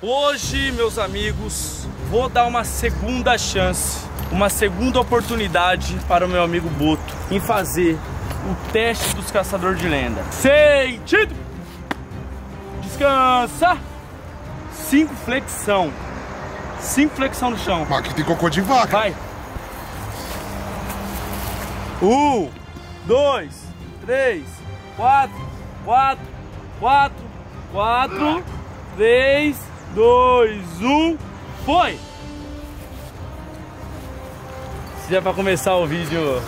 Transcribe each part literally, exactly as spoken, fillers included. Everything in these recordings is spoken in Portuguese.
Hoje, meus amigos, vou dar uma segunda chance, uma segunda oportunidade para o meu amigo Boto em fazer o teste dos Caçadores de Lenda. Sentido! Descansa! Cinco flexão. Cinco flexão no chão. Mas aqui tem cocô de vaca. Vai. Um, dois, três, quatro, quatro, quatro, quatro, três, dois, um, foi! Isso já é pra começar o vídeo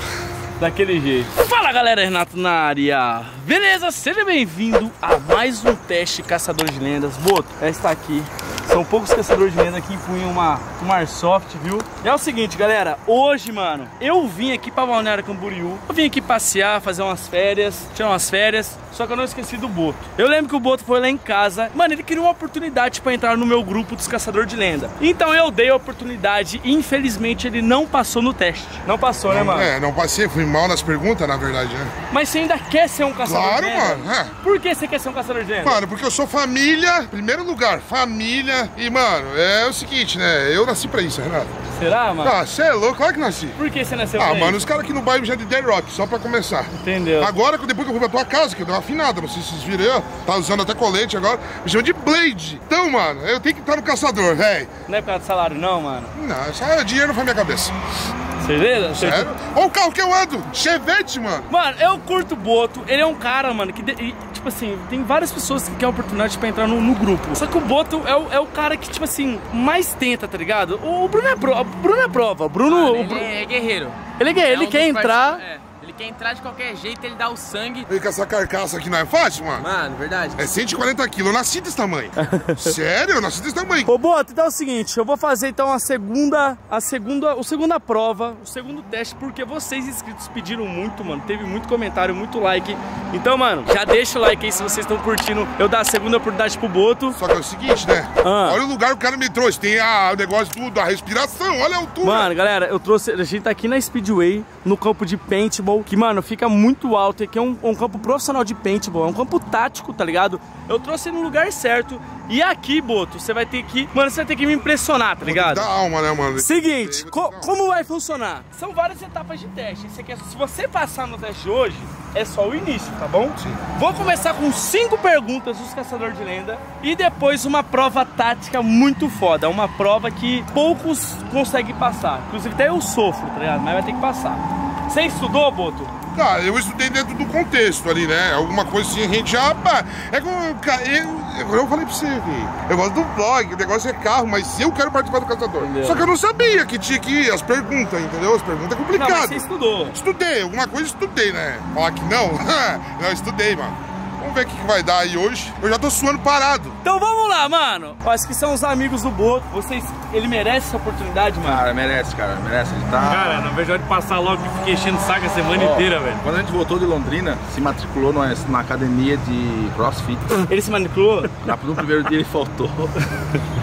daquele jeito. Fala galera, Renato na área. Beleza, seja bem-vindo a mais um teste Caçador de Lendas. Boto, está aqui. São poucos caçadores de lenda que empunham uma, uma airsoft, viu? E é o seguinte, galera. Hoje, mano, eu vim aqui pra Balneário Camboriú. Eu vim aqui passear, fazer umas férias, tirar umas férias. Só que eu não esqueci do Boto. Eu lembro que o Boto foi lá em casa. Mano, ele queria uma oportunidade pra entrar no meu grupo dos Caçadores de Lenda. Então eu dei a oportunidade e infelizmente ele não passou no teste. Não passou, não, né, mano? É, não passei. Fui mal nas perguntas, na verdade, né? Mas você ainda quer ser um caçador claro, de lenda? Claro, mano. É. Por que você quer ser um caçador de lenda? Mano, porque eu sou família. Primeiro lugar, família. E, mano, é o seguinte, né? Eu nasci pra isso, Renato. Será, mano? Ah, você é louco, claro que nasci. Por que você nasceu ah, pra isso? Ah, mano, os caras aqui no bairro já de The Rock, só pra começar. Entendeu? Agora, depois que eu fui pra tua casa, que eu dei uma afinada, não sei se vocês viram eu, tá usando até colete agora, me chama de Blade. Então, mano, eu tenho que estar no caçador, velho. Não é por causa do salário, não, mano? Não, salário, dinheiro não foi minha cabeça. Beleza? Sério? Olha o carro que eu ando, Chevette, mano. Mano, eu curto o Boto, ele é um cara, mano, que, de... tipo assim, tem várias pessoas que querem oportunidade pra entrar no, no grupo. Só que o Boto é o, é o cara que, tipo assim, mais tenta, tá ligado? O Bruno é, pro... Bruno é prova, Bruno... Mano, ele o Bruno... é guerreiro. Ele é guerreiro, é um ele quer entrar... Part... É. Ele quer entrar de qualquer jeito, ele dá o sangue. E com essa carcaça aqui não é fácil, mano? Mano, verdade. É cento e quarenta quilos, eu nasci desse tamanho. Sério, eu nasci desse tamanho. Ô, Boto, então é o seguinte, eu vou fazer então a segunda, a segunda, a segunda prova, o segundo teste, porque vocês inscritos pediram muito, mano. Teve muito comentário, muito like. Então, mano, já deixa o like aí se vocês estão curtindo. Eu dar a segunda oportunidade pro Boto. Só que é o seguinte, né? Ah. Olha o lugar que o cara me trouxe. Tem a, o negócio tudo, a respiração, olha a altura. Mano, galera, eu trouxe, a gente tá aqui na Speedway, no campo de paintball. Que, mano, fica muito alto. Aqui é um, um campo profissional de paintball. É um campo tático, tá ligado? Eu trouxe no lugar certo. E aqui, Boto, você vai ter que... Mano, você vai ter que me impressionar, tá ligado? Dá alma, né, mano? Seguinte, co como vai funcionar? São várias etapas de teste. Você quer... Se você passar no teste de hoje, é só o início, tá bom? Sim. Vou começar com cinco perguntas dos Caçadores de Lenda. E depois uma prova tática muito foda. Uma prova que poucos conseguem passar. Inclusive até eu sofro, tá ligado? Mas vai ter que passar. Você estudou, Boto? Tá, eu estudei dentro do contexto ali, né? Alguma coisa assim, a gente já... É como... Eu, eu, eu falei pra você, velho. Eu gosto do vlog, o negócio é carro, mas eu quero participar do caçador. Entendeu? Só que eu não sabia que tinha que ir as perguntas, entendeu? As perguntas é complicado. Não, mas você estudou. Estudei, alguma coisa estudei, né? Falar que não? Não, estudei, mano. Vamos ver o que vai dar aí hoje. Eu já tô suando parado. Então vamos lá, mano. Acho que são os amigos do Boto. Vocês... Ele merece essa oportunidade, mano? Cara, merece, cara. Merece. Ele tá... Cara, não vejo a hora de passar logo que fiquei enchendo o saco a semana oh, inteira, velho. Quando a gente voltou de Londrina, se matriculou na, na academia de crossfit. Ele se matriculou? No primeiro dia ele faltou.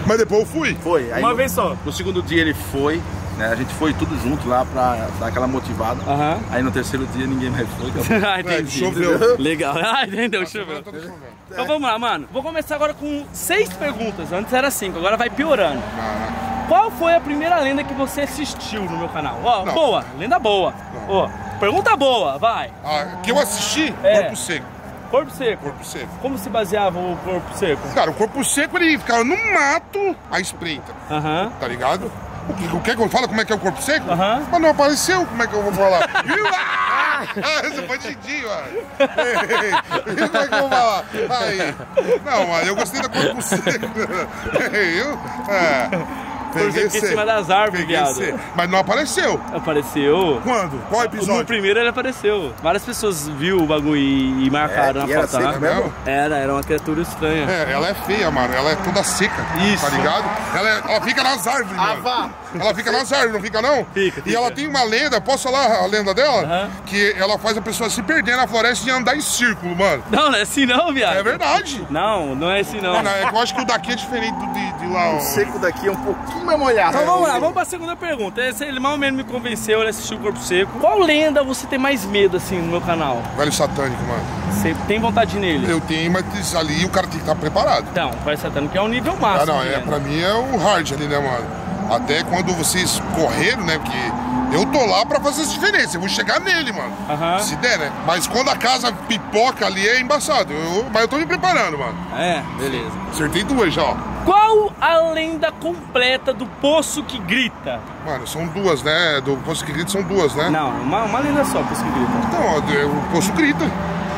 Mas depois eu fui. Foi. Aí Uma no, vez só. No segundo dia ele foi. A gente foi tudo junto lá pra dar aquela motivada. Uhum. Aí no terceiro dia ninguém mais foi. Ah, entendi. Choveu. Legal. Ah, entendeu, choveu. Então vamos lá, mano. Vou começar agora com seis perguntas. Antes era cinco, agora vai piorando. Ah. Qual foi a primeira lenda que você assistiu no meu canal? Ó, oh, boa. Lenda boa. Ó, oh, pergunta boa, vai. Ah, que eu assisti? É. Corpo Seco. Corpo Seco? Corpo Seco. Como se baseava o Corpo Seco? Cara, o Corpo Seco ele ficava no mato à espreita. Uhum. Tá ligado? O que é que eu falo? Como é que é o Corpo Seco? Uhum. Mas não apareceu, como é que eu vou falar? Eu sou bandidinho, mano. Como é que eu vou falar? Aí. Não, mano, eu gostei do Corpo Seco. Eu? É. Peguei em cima das árvores, viado. Mas não apareceu. Apareceu. Quando? Qual episódio? No primeiro ele apareceu. Várias pessoas viram o bagulho e, e marcaram é, na foto. Era, mesmo? era, era uma criatura estranha. É, ela é feia, mano. Ela é toda seca. Isso. Tá ligado? Ela, é, ela fica nas árvores, mano. Ava. Ela fica nas árvores, não fica não? Fica. E fica. Ela tem uma lenda, posso falar a lenda dela? Uhum. Que ela faz a pessoa se perder na floresta e andar em círculo, mano. Não, não é assim não, viado. É verdade. Não, não é assim não. Não, não, eu acho que o daqui é diferente do de, de lá. O ó. seco daqui é um pouquinho. uma molhada. Então vamos lá, vamos pra segunda pergunta. Esse, ele mal menos me convenceu, ele assistiu o Corpo Seco. Qual lenda você tem mais medo, assim, no meu canal? Velho Satânico, mano. Você tem vontade nele? Eu tenho, mas ali o cara tem que estar preparado. Então, o Velho Satânico é o nível máximo. Ah, não, é, pra mim é o hard ali, né, mano? Até quando vocês correram, né, porque... eu tô lá pra fazer essa diferença, eu vou chegar nele, mano. Uhum. Se der, né? Mas quando a casa pipoca ali é embaçado. Eu, mas eu tô me preparando, mano. É, beleza. Acertei duas já, ó. Qual a lenda completa do Poço que Grita? Mano, são duas, né? Do Poço que Grita são duas, né? Não, uma, uma lenda só, Poço que Grita. Então, ó, o Poço grita.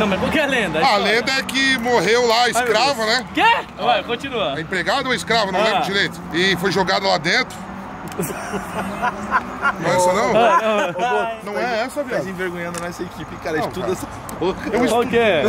Não, mas qual que é a lenda? A, a lenda é que morreu lá escravo, né? Quê? Ah, vai, continua. É empregado ou escravo? Não ah. lembro direito. E foi jogado lá dentro. Não é essa não? Ah, não, ah, não é essa, velho. Mas envergonhando nossa equipe, cara, não, de tudo essa porra. Qual que é?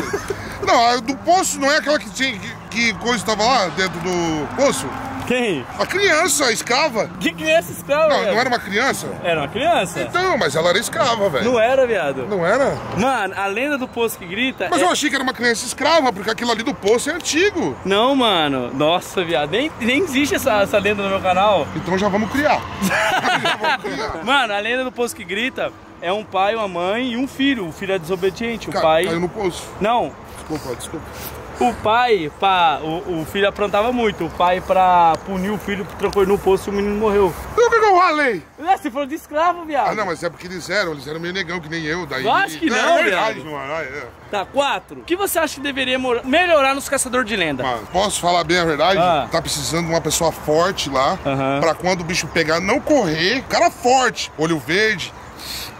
Não, a do poço não é aquela que tinha. Que, que coisa tava lá dentro do poço? Quem? A criança escrava. Que criança escrava? Não, velho? Não era uma criança? Era uma criança? Então, mas ela era escrava, velho. Não era, viado. Não era? Mano, a lenda do Poço que Grita. Mas é... eu achei que era uma criança escrava, porque aquilo ali do poço é antigo. Não, mano. Nossa, viado. Nem, nem existe essa, essa lenda no meu canal. Então já vamos criar. Já vamos criar. Mano, a lenda do Poço que Grita é um pai, uma mãe e um filho. O filho é desobediente. O Ca pai. Caiu no poço. Não. Desculpa, desculpa. O pai, pra, o, o filho aprontava muito. O pai, pra punir o filho, trocou no poço e o menino morreu. Eu que eu ralei? É, você falou de escravo, viado. Ah, não, mas é porque eles eram, eles eram meio negão que nem eu. Daí... eu acho que não, não é verdade, viado. Mano, é. Tá, quatro. O que você acha que deveria melhorar nos Caçadores de Lenda? Mano, posso falar bem a verdade? Ah. Tá precisando de uma pessoa forte lá, uh-huh. pra quando o bicho pegar, não correr. Cara forte, olho verde.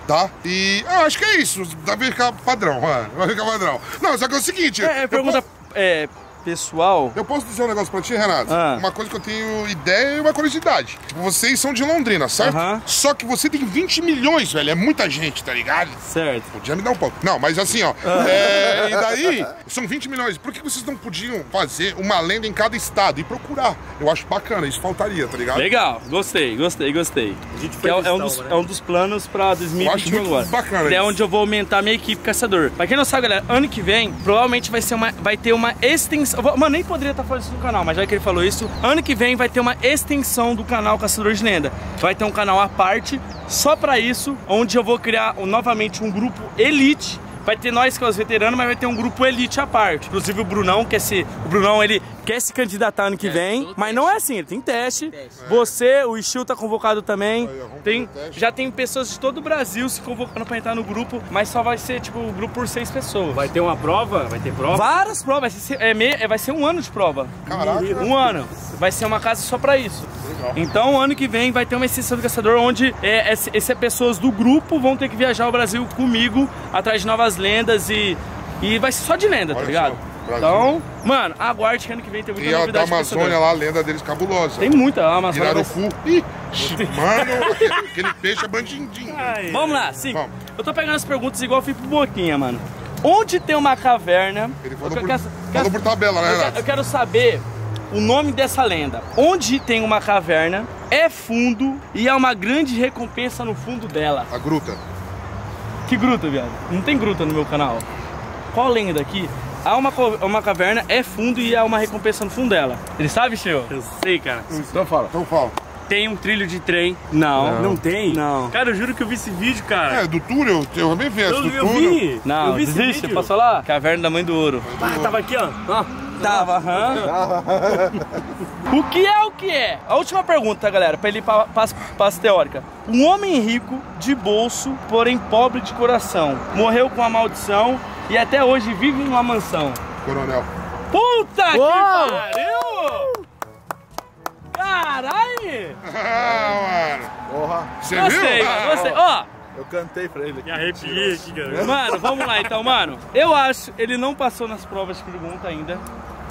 Tá? E ah, acho que é isso. Vai ficar padrão, mano. Vai ficar padrão. Não, só que é o seguinte... É, pergunta... Posso... É, pessoal... Eu posso dizer um negócio pra ti, Renato? Ah. Uma coisa que eu tenho ideia e uma curiosidade. Tipo, vocês são de Londrina, certo? Uh-huh. Só que você tem vinte milhões, velho. É muita gente, tá ligado? Certo. Podia me dar um pouco. Não, mas assim, ó. Ah. É, e daí, são vinte milhões. Por que vocês não podiam fazer uma lenda em cada estado e procurar? Eu acho bacana, isso faltaria, tá ligado? Legal, gostei, gostei, gostei. A gente é, é, um dos, né? é um dos planos pra dois mil e vinte e um agora. Bacana, é isso. Onde eu vou aumentar minha equipe caçador. Pra quem não sabe, galera, ano que vem, provavelmente vai, ser uma, vai ter uma extensão. Mano, nem poderia estar falando isso no canal, mas já que ele falou isso, ano que vem vai ter uma extensão do canal Caçadores de Lenda. Vai ter um canal à parte, só pra isso, onde eu vou criar novamente um grupo elite. Vai ter nós que é os veteranos, mas vai ter um grupo elite à parte. Inclusive o Brunão, que esse, o Brunão ele quer se candidatar ano que vem, é, mas não é assim, ele tem teste. teste. É. Você, o Xiu tá convocado também. Tem, já tem pessoas de todo o Brasil se convocando pra entrar no grupo, mas só vai ser tipo o grupo por seis pessoas. Vai ter uma prova? Vai ter prova? Várias provas, vai ser, é, meio, vai ser um ano de prova. Caraca. Um ano. Vai ser uma casa só pra isso. Legal. Então ano que vem vai ter uma extensão do caçador onde é, esse, esse é pessoas do grupo vão ter que viajar ao Brasil comigo atrás de novas lendas e, e vai ser só de lenda, olha, tá ligado? Só, então, mano, aguarde que ano que vem tem muita e novidade. E a da Amazônia lá, a lenda deles cabulosa. Tem muita, a Amazônia. Irarufu. Ih, mano, aquele peixe é bandidinho. Ai, vamos lá, sim. Vamos. Eu tô pegando as perguntas igual eu fui pro Boquinha, mano. Onde tem uma caverna... Ele falou, por, quero, falou por tabela, né, Renato? Eu quero, eu quero saber o nome dessa lenda. Onde tem uma caverna, é fundo e há uma grande recompensa no fundo dela. A gruta. Que gruta, viado? Não tem gruta no meu canal. Qual lenda aqui? Há uma, uma caverna, é fundo e há uma recompensa no fundo dela. Ele sabe, Xiu? Eu sei, cara. Isso. Então fala. Então fala. Tem um trilho de trem? Não. Não, não tem? Não. Cara, eu juro que eu vi esse vídeo, cara. É, do túnel? Eu também vi essa do túnel. Eu vi. Não, eu vi desiste, esse vídeo. Posso falar? Caverna da Mãe do Ouro. Mãe do Ouro. Ah, tava aqui, ó. Ah. Tava, aham. O que é o que é? A última pergunta, galera, pra ele ir pra, pra, pra as teórica. Um homem rico, de bolso, porém pobre de coração. Morreu com a maldição e até hoje vive em uma mansão. Coronel. Puta Uou! Que pariu! Caralho! Ah, mano. Você gostei, viu? Ah, gostei. Ó. Oh. Eu cantei pra ele. Me arrepiei aqui, galera. Mano, vamos lá então, mano. Eu acho, ele não passou nas provas de pergunta ainda.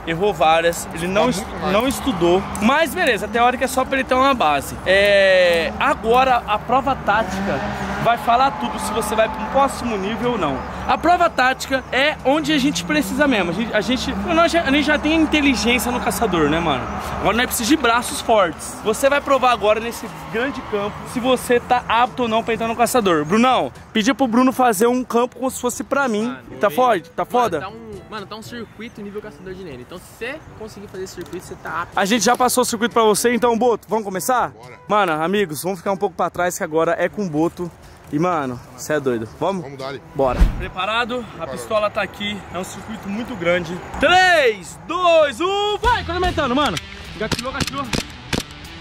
Errou várias, ele não, estu não estudou. Mas beleza, a teórica é só pra ele ter uma base. É... Agora, a prova tática vai falar tudo se você vai pro próximo nível ou não. A prova tática é onde a gente precisa mesmo. A gente, a gente, nós já, a gente já tem inteligência no caçador, né, mano? Agora nós precisamos de braços fortes. Você vai provar agora nesse grande campo se você tá apto ou não pra entrar no caçador. Brunão, pedi pro Bruno fazer um campo como se fosse pra mim. Mano, tá foda? Tá foda? Mano, tá um... Mano, tá um circuito nível Caçador de Lenda. Então, se você conseguir fazer esse circuito, você tá apto. A gente já passou o circuito pra você, então, Boto, vamos começar? Bora. Mano, amigos, vamos ficar um pouco pra trás, que agora é com o Boto. E, mano, você é doido. Vamos? Vamos dar ali. Bora. Preparado? Preparado? A pistola tá aqui. É um circuito muito grande. três, dois, um, vai! Comentando, mano. Gatilhou, gatilhou.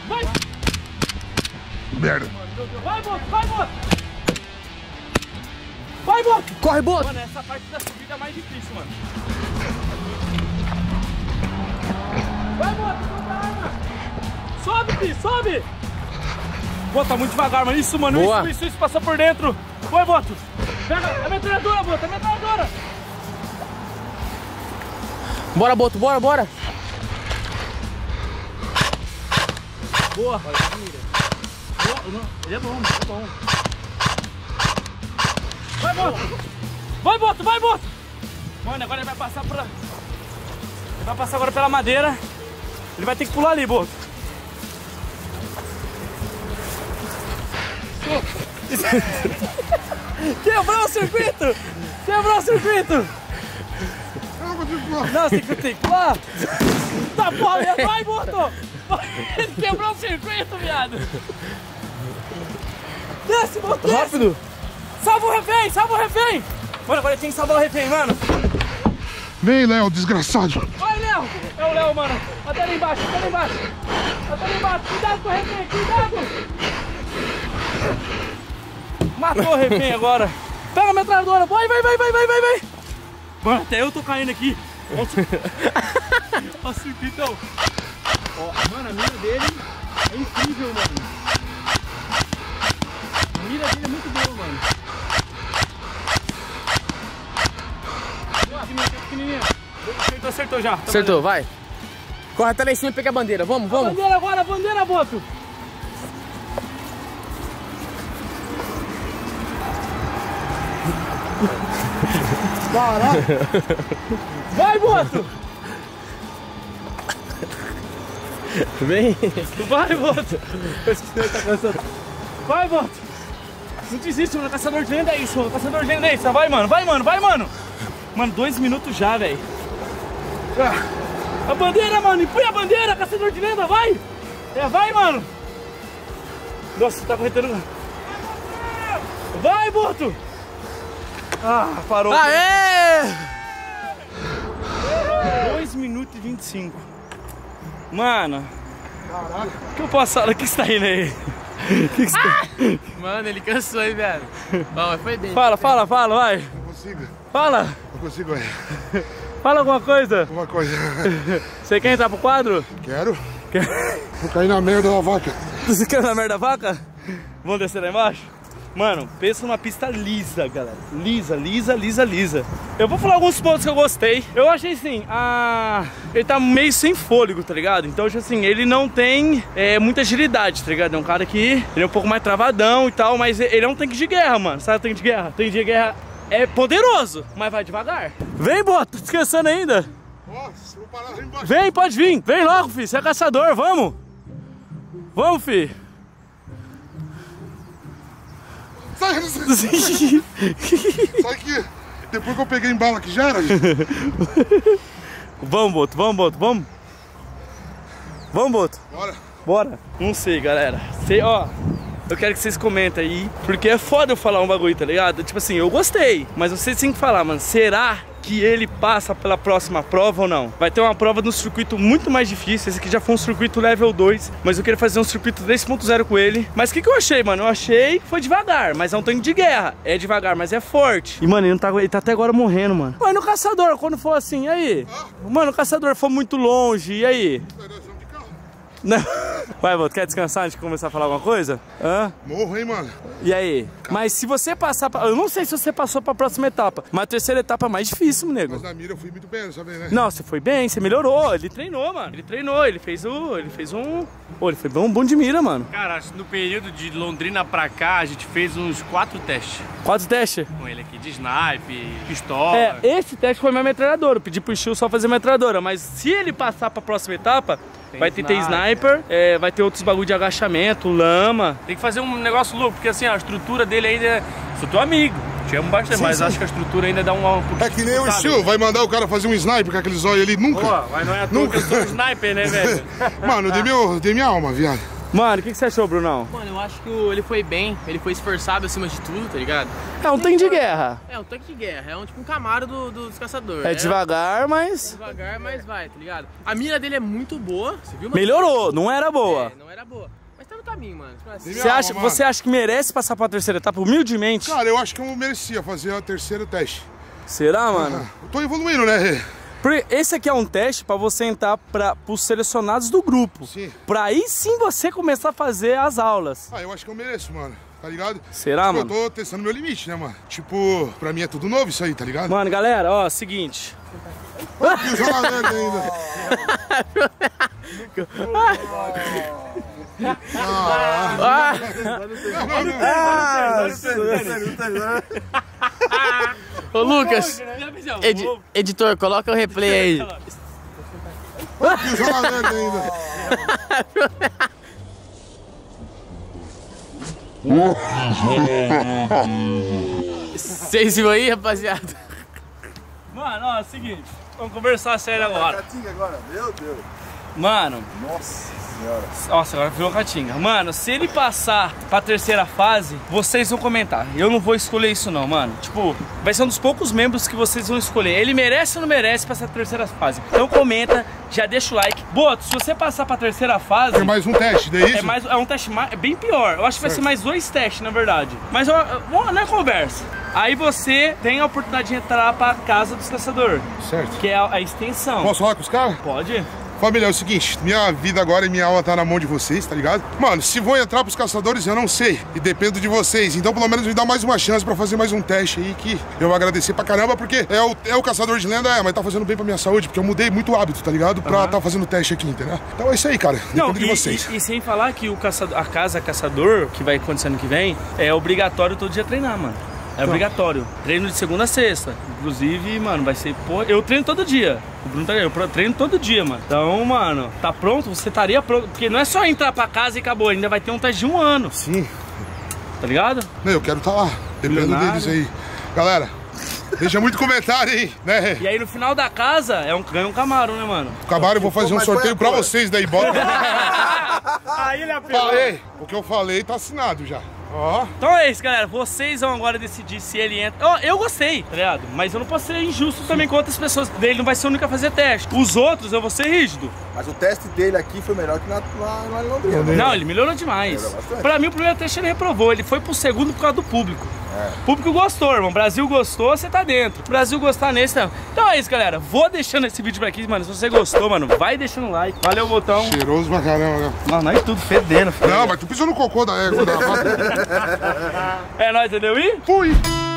Vai! Merda. Vai, Boto, vai, Boto! Vai, Boto! Corre, Boto! Mano, essa parte da subida é mais difícil, mano. Vai, Boto! Solta a arma! Sobe, filho! Sobe! Boto, tá muito devagar, mano. Isso, mano. Boa. Isso, isso, isso. Passou por dentro. Foi, Boto! Pega a metralhadora, Boto! A metralhadora! Bora, Boto! Bora, bora! Boa! Boa. Ele é bom, ele é bom. Vai, Boto! Vai, Boto! Vai, Boto! Mano, agora ele vai passar pra... Ele vai passar agora pela madeira. Ele vai ter que pular ali, Boto. Quebrou o circuito! Quebrou o circuito! Não, você tem que pular! Tá porra! Vai, Boto! Ele quebrou o circuito, viado! Desce, Boto! Desce. Rápido! Salva o refém! Salva o refém! Mano, agora tem que salvar o refém, mano! Vem, Léo, desgraçado! Vai, Léo! É o Léo, mano! Até lá embaixo, até lá embaixo! Até lá embaixo! Cuidado com o refém, cuidado! Matou o refém agora! Pega a metralhadora! Vai, vai, vai, vai, vai, vai, vai! Mano, até eu tô caindo aqui! Olha o circuito! Ó, mano, a mira dele é incrível, mano! A mira dele é muito boa, mano! Acertou, acertou já. Acertou, vai. Corre até lá em cima e pega a bandeira. Vamos, vamos. A bandeira agora, a bandeira, Boto. Caraca. Vai, Boto. Vem. Vai, Boto. Vai, Boto. Não desiste, mano. Caçador de Lenda é isso. Caçador de Lenda é isso. Vai, mano. Vai, mano. Vai, mano. Mano, dois minutos já, velho. A bandeira, mano. Empunha a bandeira, Caçador de Lenda. Vai. É, vai, mano. Nossa, tá corretando. Vai, Boto. Ah, parou. Aê! dois minutos e vinte e cinco. Mano. Caraca. O que eu posso falar? O que você tá rindo aí? Que que você ah! tá... Mano, ele cansou, hein, velho. Bom, foi bem. Fala, fala, fala, vai. Não consigo. Fala. Não consigo, velho. Fala alguma coisa. Alguma coisa. Você quer entrar pro quadro? Quero. Quer... Vou cair na merda da vaca. Você quer na merda da vaca? Vamos descer lá embaixo? Mano, pensa numa pista lisa, galera. Lisa, lisa, lisa, lisa. Eu vou falar alguns pontos que eu gostei. Eu achei assim, a... ele tá meio sem fôlego, tá ligado? Então, assim, ele não tem é, muita agilidade, tá ligado? É um cara que ele é um pouco mais travadão e tal, mas ele é um tanque de guerra, mano. Sabe o tanque de guerra? Tanque de guerra... é poderoso, mas vai devagar. Vem, Boto, descansando ainda. Nossa, vou parar lá embaixo. Vem, pode vir. Vem logo, filho. Você é caçador, vamos. Vamos, filho. Sai, sai, sai. Sai aqui. Depois que eu peguei em bala que já era. Vamos, Boto, vamos, Boto, vamos. Vamos, Boto. Bora. Bora. Não sei, galera. Sei, ó. Eu quero que vocês comentem aí, porque é foda eu falar um bagulho, tá ligado? Tipo assim, eu gostei, mas vocês têm que falar, mano, será que ele passa pela próxima prova ou não? Vai ter uma prova de um circuito muito mais difícil, esse aqui já foi um circuito level dois, mas eu queria fazer um circuito três ponto zero com ele. Mas o que, que eu achei, mano? Eu achei que foi devagar, mas é um tanque de guerra. É devagar, mas é forte. E, mano, ele, não tá, ele tá até agora morrendo, mano. Mano, o caçador, quando for assim, e aí? Mano, o caçador foi muito longe, e aí? Não. Vai, Boto, quer descansar antes de começar a falar alguma coisa? Hã? Morro, hein, mano? E aí? Mas se você passar pra... eu não sei se você passou pra próxima etapa, mas a terceira etapa é mais difícil, nego. Mas na mira eu fui muito bem, sabe, né? Não, você foi bem, você melhorou. Ele treinou, mano. Ele treinou, ele fez o... ele fez um... Pô, ele foi bom, bom de mira, mano. Cara, no período de Londrina pra cá, a gente fez uns quatro testes. Quatro testes? Com ele aqui, de snipe, pistola... É, esse teste foi minha metralhadora. Eu pedi pro Xiu só fazer metralhadora, mas se ele passar pra próxima etapa... Tem vai ter, ter sniper, é, vai ter outros bagulho de agachamento, lama. Tem que fazer um negócio louco, porque assim, a estrutura dele ainda é... sou teu amigo. te amo bastante, sim, mas sim. acho que a estrutura ainda dá uma... É que nem o Xiu, vai mandar o cara fazer um sniper com aqueles olhos ali, nunca. Pô, mas não é à toa que eu sou um sniper, né, velho? Mano, dei, meu, dei minha alma, viado. Mano, o que, que você achou, Brunão? Mano, eu acho que ele foi bem, ele foi esforçado acima de tudo, tá ligado? É um tanque de guerra. É um tanque de guerra, é um tipo um Camaro do, do, dos caçadores. É, né? Devagar, mas... É devagar, mas vai, tá ligado? A mira dele é muito boa, você viu? Mano? Melhorou, não era boa. É, não era boa. No caminho, mano. Você acha, mano. Você acha que merece passar pra terceira etapa, humildemente? Cara, eu acho que eu merecia fazer a terceira teste. Será, mano? Ah, eu tô evoluindo, né? Porque esse aqui é um teste pra você entrar para os selecionados do grupo. Sim. Pra aí sim você começar a fazer as aulas. Ah, eu acho que eu mereço, mano. Tá ligado? Será, tipo, mano? Eu tô testando meu limite, né, mano? Tipo, pra mim é tudo novo isso aí, tá ligado? Mano, galera, ó, seguinte. Olha que jogador ainda. Ah, ô Lucas, ed editor, coloca o replay aí. Vocês viram aí, rapaziada? Mano, ó, é o seguinte, vamos conversar sério agora. Meu Deus. Mano, nossa senhora. Nossa, agora virou catinga. Mano, se ele passar pra terceira fase, vocês vão comentar. Eu não vou escolher isso não, mano. Tipo, vai ser um dos poucos membros que vocês vão escolher. Ele merece ou não merece passar pra terceira fase? Então comenta, já deixa o like. Boto, se você passar pra terceira fase... Tem mais um teste, daí é isso? É, mais, é um teste mais, bem pior. Eu acho que vai certo. Ser mais dois testes, na verdade. Mas vamos na conversa. Aí você tem a oportunidade de entrar pra casa dos caçadores. Certo. Que é a, a extensão. Posso falar com os caras? Pode. Família, é o seguinte, minha vida agora e minha alma tá na mão de vocês, tá ligado? Mano, se vou entrar pros caçadores, eu não sei. E dependo de vocês. Então, pelo menos, me dá mais uma chance pra fazer mais um teste aí que eu vou agradecer pra caramba, porque é o, é o caçador de lenda, é, mas tá fazendo bem pra minha saúde, porque eu mudei muito o hábito, tá ligado? Pra uhum. tá fazendo teste aqui, entendeu? Então é isso aí, cara. Dependo não, e, de vocês. E, e sem falar que o caçador, a casa caçador, que vai acontecer ano que vem, é obrigatório todo dia treinar, mano. É obrigatório. Treino de segunda a sexta. Inclusive, mano, vai ser... Pô, eu treino todo dia. O Bruno tá ganhando. Eu treino todo dia, mano. Então, mano, tá pronto? Você estaria pronto. Porque não é só entrar pra casa e acabou. Ainda vai ter um teste de um ano. Sim. Tá ligado? Não, eu quero estar lá. Dependendo deles aí. Galera, deixa muito comentário aí, né? E aí no final da casa, é um, ganha um Camaro, né, mano? O Camaro eu vou fazer um sorteio pra vocês daí, bora. Aí ele apelou. Falei. O que eu falei tá assinado já. Oh. Então é isso, galera. Vocês vão agora decidir se ele entra. Ó, oh, eu gostei, tá ligado? Mas eu não posso ser injusto também com outras pessoas. Ele não vai ser o único a fazer teste. Os outros eu vou ser rígido. Mas o teste dele aqui foi melhor que na, na, na Londrina. Né? Não, ele melhorou demais. Melhorou pra mim, o primeiro teste ele reprovou. Ele foi pro segundo por causa do público. É. O público gostou, irmão. O Brasil gostou, você tá dentro. O Brasil gostar nesse não. Então é isso, galera. Vou deixando esse vídeo pra aqui, mano. Se você gostou, mano, vai deixando o like. Valeu, botão. Cheiroso pra caramba, não, não é tudo fedendo, filho. Não, mas tu pisou no cocô da égua da É nóis, entendeu? E fui!